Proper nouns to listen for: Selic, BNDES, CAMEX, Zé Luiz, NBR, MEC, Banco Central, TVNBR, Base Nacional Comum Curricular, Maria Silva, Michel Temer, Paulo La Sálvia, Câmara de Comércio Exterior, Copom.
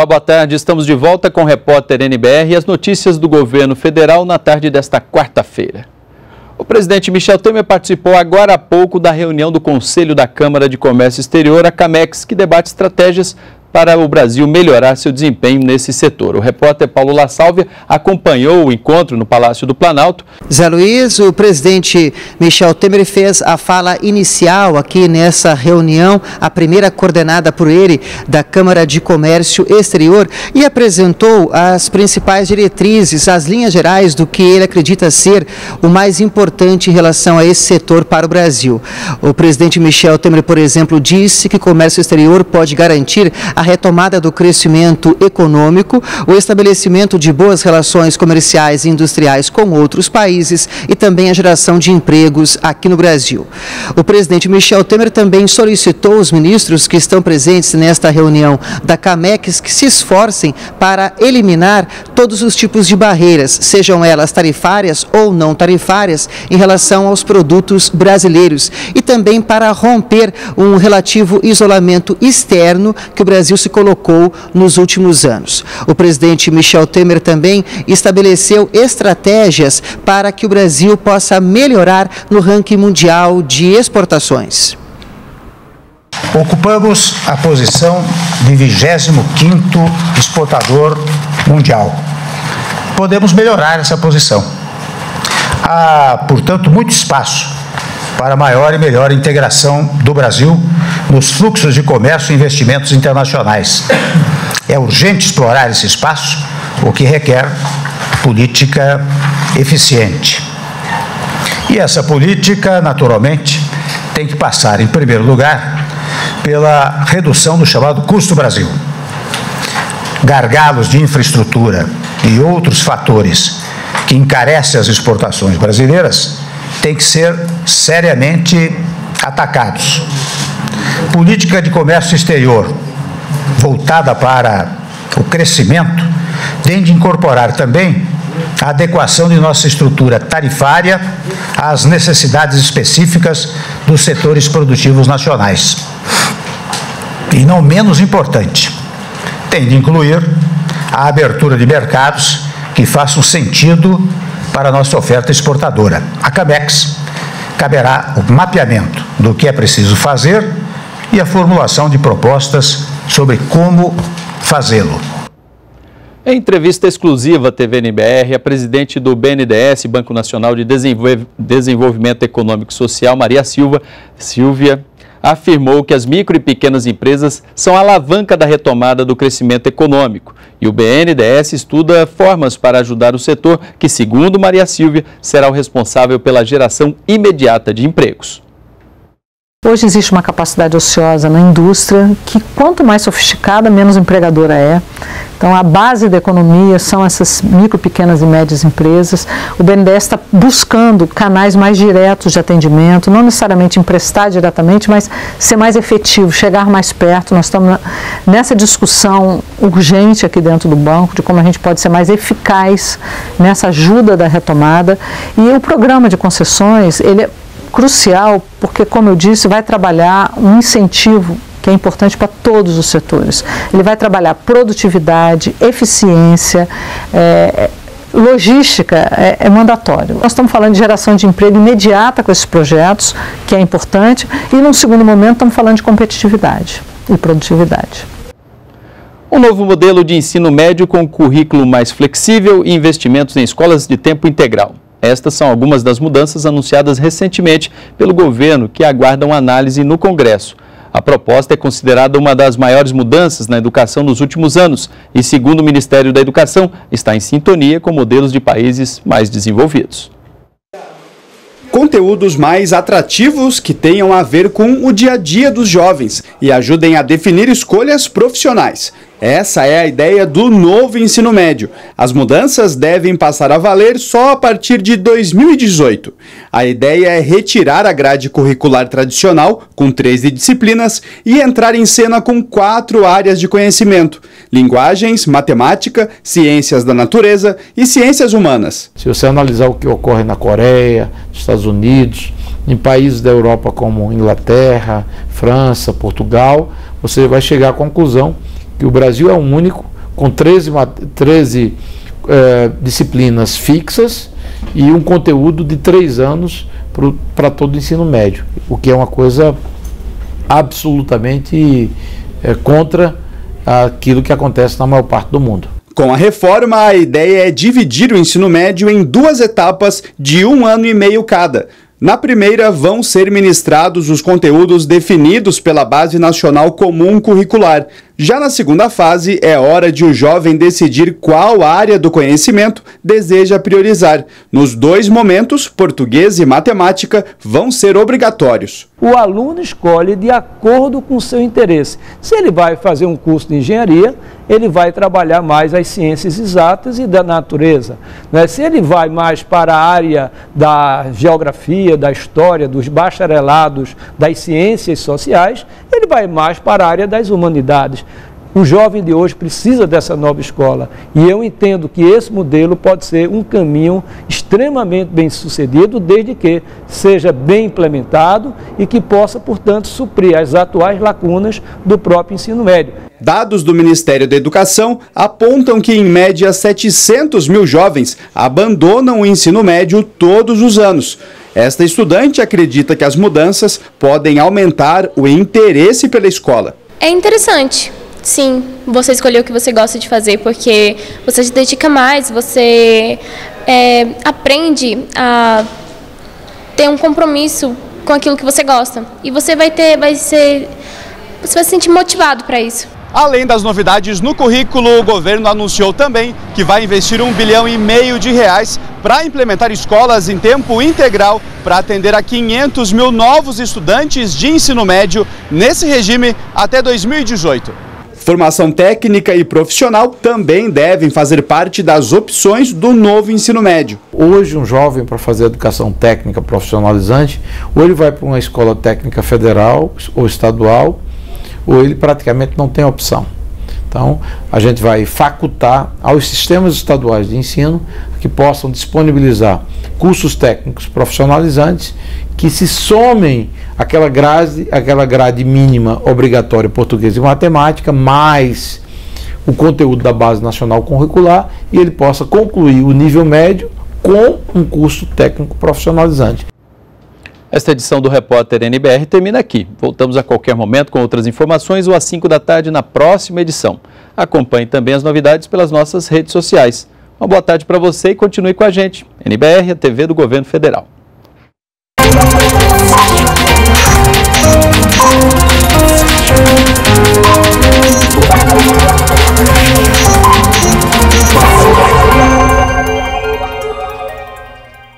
Olá, boa tarde. Estamos de volta com o repórter NBR e as notícias do governo federal na tarde desta quarta-feira. O presidente Michel Temer participou agora há pouco da reunião do Conselho da Câmara de Comércio Exterior, a CAMEX, que debate estratégias para o Brasil melhorar seu desempenho nesse setor. O repórter Paulo La Sálvia acompanhou o encontro no Palácio do Planalto. Zé Luiz, o presidente Michel Temer fez a fala inicial aqui nessa reunião, a primeira coordenada por ele da Câmara de Comércio Exterior, e apresentou as principais diretrizes, as linhas gerais do que ele acredita ser o mais importante em relação a esse setor para o Brasil. O presidente Michel Temer, por exemplo, disse que comércio exterior pode garantir a retomada do crescimento econômico, o estabelecimento de boas relações comerciais e industriais com outros países e também a geração de empregos aqui no Brasil. O presidente Michel Temer também solicitou aos ministros que estão presentes nesta reunião da CAMEX que se esforcem para eliminar todos os tipos de barreiras, sejam elas tarifárias ou não tarifárias, em relação aos produtos brasileiros e também para romper um relativo isolamento externo que o Brasil se colocou nos últimos anos. O presidente Michel Temer também estabeleceu estratégias para que o Brasil possa melhorar no ranking mundial de exportações. Ocupamos a posição de 25º exportador mundial. Podemos melhorar essa posição. Há, portanto, muito espaço para maior e melhor integração do Brasil nos fluxos de comércio e investimentos internacionais. É urgente explorar esse espaço, o que requer política eficiente. E essa política, naturalmente, tem que passar, em primeiro lugar, pela redução do chamado custo Brasil. Gargalos de infraestrutura e outros fatores que encarecem as exportações brasileiras têm que ser seriamente atacados. Política de comércio exterior voltada para o crescimento tem de incorporar também a adequação de nossa estrutura tarifária às necessidades específicas dos setores produtivos nacionais. E não menos importante, tem de incluir a abertura de mercados que façam sentido para a nossa oferta exportadora. A CAMEX caberá o mapeamento do que é preciso fazer e a formulação de propostas sobre como fazê-lo. Em entrevista exclusiva à TVNBR, a presidente do BNDES, Banco Nacional de Desenvolvimento Econômico e Social, Maria Silva, afirmou que as micro e pequenas empresas são a alavanca da retomada do crescimento econômico e o BNDES estuda formas para ajudar o setor que, segundo Maria Silva, será o responsável pela geração imediata de empregos. Hoje existe uma capacidade ociosa na indústria que quanto mais sofisticada, menos empregadora é. Então a base da economia são essas micro, pequenas e médias empresas. O BNDES está buscando canais mais diretos de atendimento, não necessariamente emprestar diretamente, mas ser mais efetivo, chegar mais perto. Nós estamos nessa discussão urgente aqui dentro do banco de como a gente pode ser mais eficaz nessa ajuda da retomada. E o programa de concessões, ele é crucial, porque, como eu disse, vai trabalhar um incentivo que é importante para todos os setores. Ele vai trabalhar produtividade, eficiência, logística é mandatório. Nós estamos falando de geração de emprego imediata com esses projetos, que é importante, e num segundo momento estamos falando de competitividade e produtividade. Um novo modelo de ensino médio com currículo mais flexível e investimentos em escolas de tempo integral. Estas são algumas das mudanças anunciadas recentemente pelo governo, que aguardam análise no Congresso. A proposta é considerada uma das maiores mudanças na educação nos últimos anos e, segundo o Ministério da Educação, está em sintonia com modelos de países mais desenvolvidos. Conteúdos mais atrativos que tenham a ver com o dia a dia dos jovens e ajudem a definir escolhas profissionais. Essa é a ideia do novo ensino médio. As mudanças devem passar a valer só a partir de 2018. A ideia é retirar a grade curricular tradicional, com 13 disciplinas, e entrar em cena com 4 áreas de conhecimento: linguagens, matemática, ciências da natureza e ciências humanas. Se você analisar o que ocorre na Coreia, nos Estados Unidos, em países da Europa como Inglaterra, França, Portugal, você vai chegar à conclusão que o Brasil é o único com 13 disciplinas fixas e um conteúdo de 3 anos para todo o ensino médio, o que é uma coisa absolutamente contra aquilo que acontece na maior parte do mundo. Com a reforma, a ideia é dividir o ensino médio em 2 etapas de 1 ano e meio cada. Na primeira, vão ser ministrados os conteúdos definidos pela Base Nacional Comum Curricular. Já na segunda fase, é hora de o jovem decidir qual área do conhecimento deseja priorizar. Nos 2 momentos, português e matemática vão ser obrigatórios. O aluno escolhe de acordo com o seu interesse. Se ele vai fazer um curso de engenharia, ele vai trabalhar mais as ciências exatas e da natureza. Se ele vai mais para a área da geografia, da história, dos bacharelados, das ciências sociais, ele vai mais para a área das humanidades. O jovem de hoje precisa dessa nova escola e eu entendo que esse modelo pode ser um caminho extremamente bem sucedido, desde que seja bem implementado e que possa, portanto, suprir as atuais lacunas do próprio ensino médio. Dados do Ministério da Educação apontam que, em média, 700 mil jovens abandonam o ensino médio todos os anos. Esta estudante acredita que as mudanças podem aumentar o interesse pela escola. É interessante. Sim, você escolheu o que você gosta de fazer, porque você se dedica mais, você aprende a ter um compromisso com aquilo que você gosta. E você vai se sentir motivado para isso. Além das novidades no currículo, o governo anunciou também que vai investir R$1,5 bilhão para implementar escolas em tempo integral para atender a 500 mil novos estudantes de ensino médio nesse regime até 2018. Formação técnica e profissional também devem fazer parte das opções do novo ensino médio. Hoje, um jovem, para fazer educação técnica profissionalizante, ou ele vai para uma escola técnica federal ou estadual, ou ele praticamente não tem opção. Então, a gente vai facultar aos sistemas estaduais de ensino que possam disponibilizar cursos técnicos profissionalizantes que se somem àquela grade mínima obrigatória português e matemática, mais o conteúdo da Base Nacional Curricular, e ele possa concluir o nível médio com um curso técnico profissionalizante. Esta edição do Repórter NBR termina aqui. Voltamos a qualquer momento com outras informações ou às 5 da tarde na próxima edição. Acompanhe também as novidades pelas nossas redes sociais. Uma boa tarde para você e continue com a gente. NBR, a TV do Governo Federal.